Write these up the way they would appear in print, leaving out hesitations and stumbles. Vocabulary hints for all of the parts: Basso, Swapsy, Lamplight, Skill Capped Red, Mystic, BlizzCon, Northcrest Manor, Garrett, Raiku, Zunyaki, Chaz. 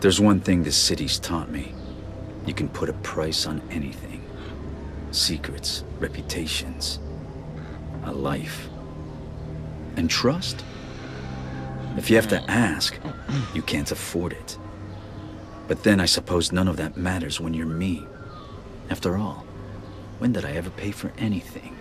There's one thing this city's taught me. You can put a price on anything. Secrets, reputations, a life. And trust? If you have to ask, you can't afford it. But then I suppose none of that matters when you're me. After all, when did I ever pay for anything?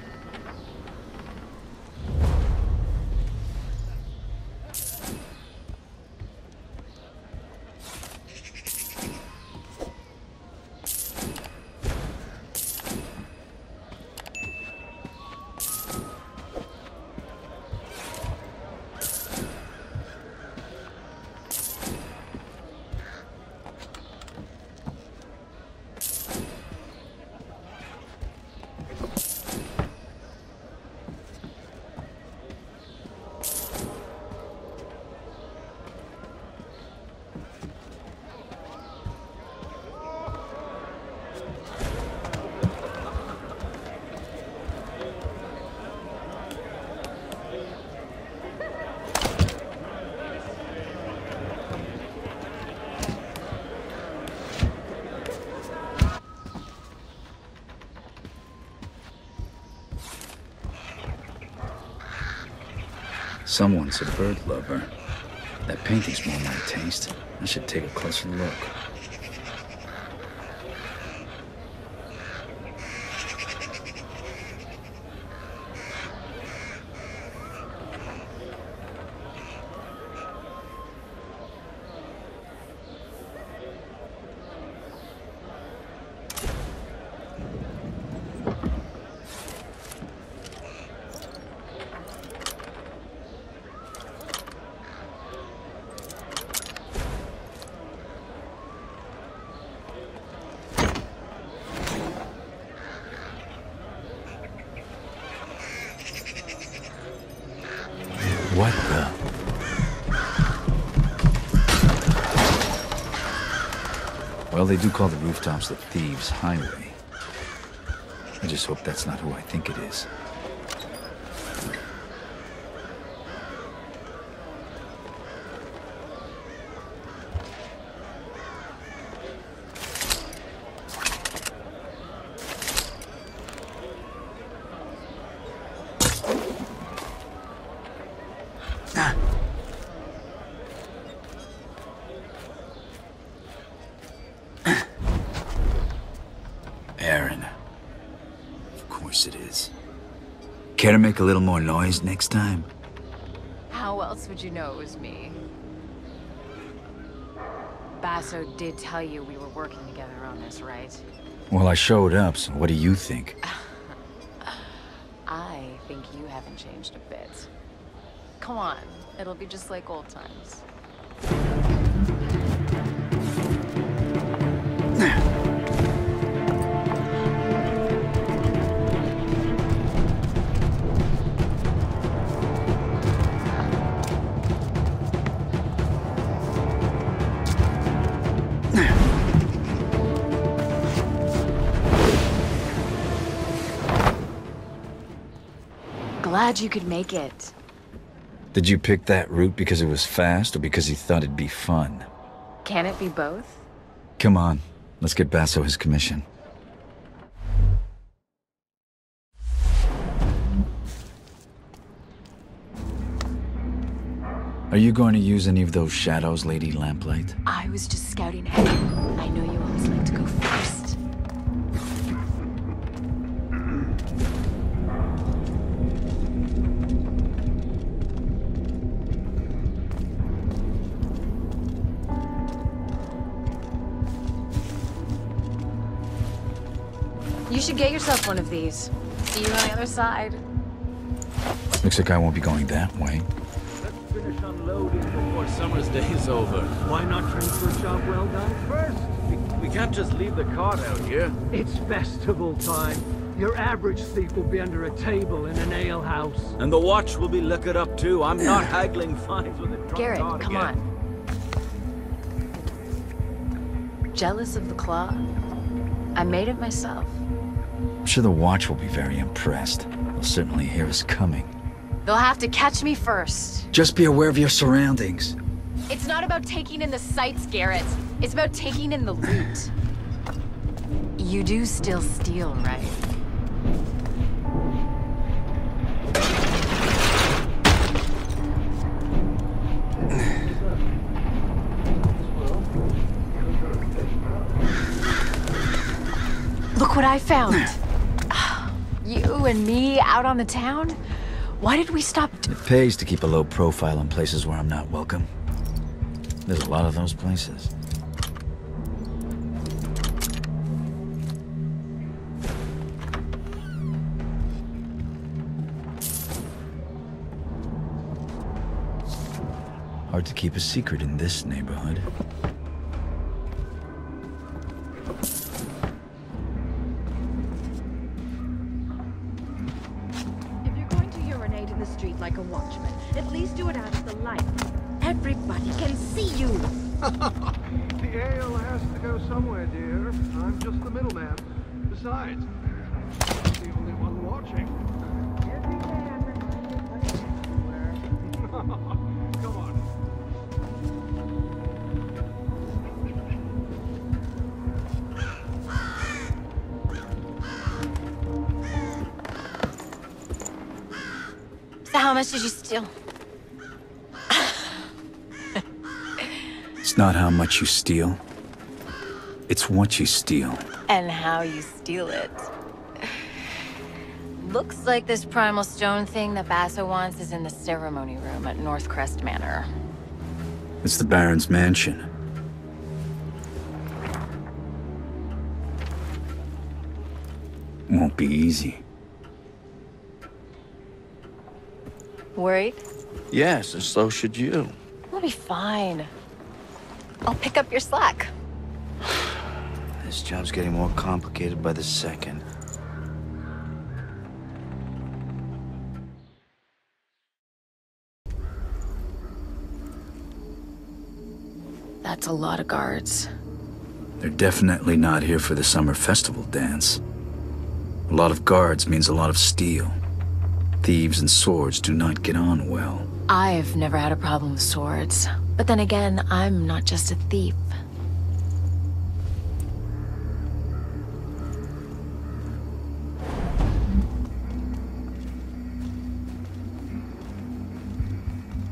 Someone's a bird lover. That painting's more my taste. I should take a closer look. Well, they do call the rooftops the Thieves' Highway. I just hope that's not who I think it is. Care to make a little more noise next time? How else would you know it was me? Basso did tell you we were working together on this, right? Well, I showed up, so what do you think? I think you haven't changed a bit. Come on, it'll be just like old times. Glad you could make it. Did you pick that route because it was fast or because you thought it'd be fun? Can it be both? Come on, let's get Basso his commission. Are you going to use any of those shadows, Lady Lamplight? I was just scouting ahead. I know you always like to go first. You should get yourself one of these. See you on the other side. Looks like I won't be going that way. Let's finish unloading before summer's day is over. Why not transfer job well done first? We can't just leave the cart out here. It's festival time. Your average thief will be under a table in an ale house. And the watch will be liquored up too. I'm not haggling fines with a drunk Garrett, come on. Jealous of the claw? I made it myself. I'm sure the watch will be very impressed. They'll certainly hear us coming. They'll have to catch me first. Just be aware of your surroundings. It's not about taking in the sights, Garrett. It's about taking in the loot. You do still steal, right? Look what I found. You and me out on the town? Why did we stop? It pays to keep a low profile in places where I'm not welcome. There's a lot of those places. Hard to keep a secret in this neighborhood. How much did you steal? It's not how much you steal. It's what you steal. And how you steal it. Looks like this primal stone thing that Basso wants is in the ceremony room at Northcrest Manor. It's the Baron's mansion. Won't be easy. Worried? Yes, and so should you. We'll be fine. I'll pick up your slack. This job's getting more complicated by the second. That's a lot of guards. They're definitely not here for the summer festival dance. A lot of guards means a lot of steel. Thieves and swords do not get on well. I've never had a problem with swords. But then again, I'm not just a thief.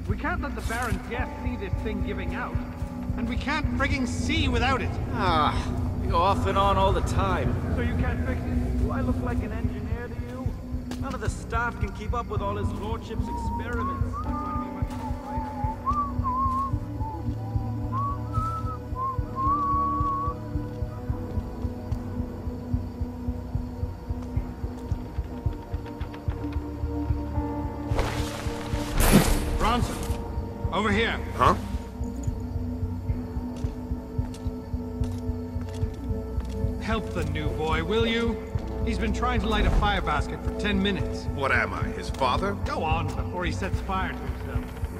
We can't let the Baron's guests see this thing giving out. And we can't frigging see without it. We go off and on all the time. So you can't fix it? Do I look like an engineer? None of the staff can keep up with all his lordship's experiments. Bronson, over here. Huh? Help the new boy, will you? He's been trying to light a fire basket for 10 minutes. What am I, his father? Go on, before he sets fire to himself.